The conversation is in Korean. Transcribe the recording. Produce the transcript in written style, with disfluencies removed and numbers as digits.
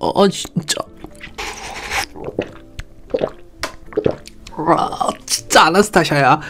아 진짜 진짜 아나스타샤야.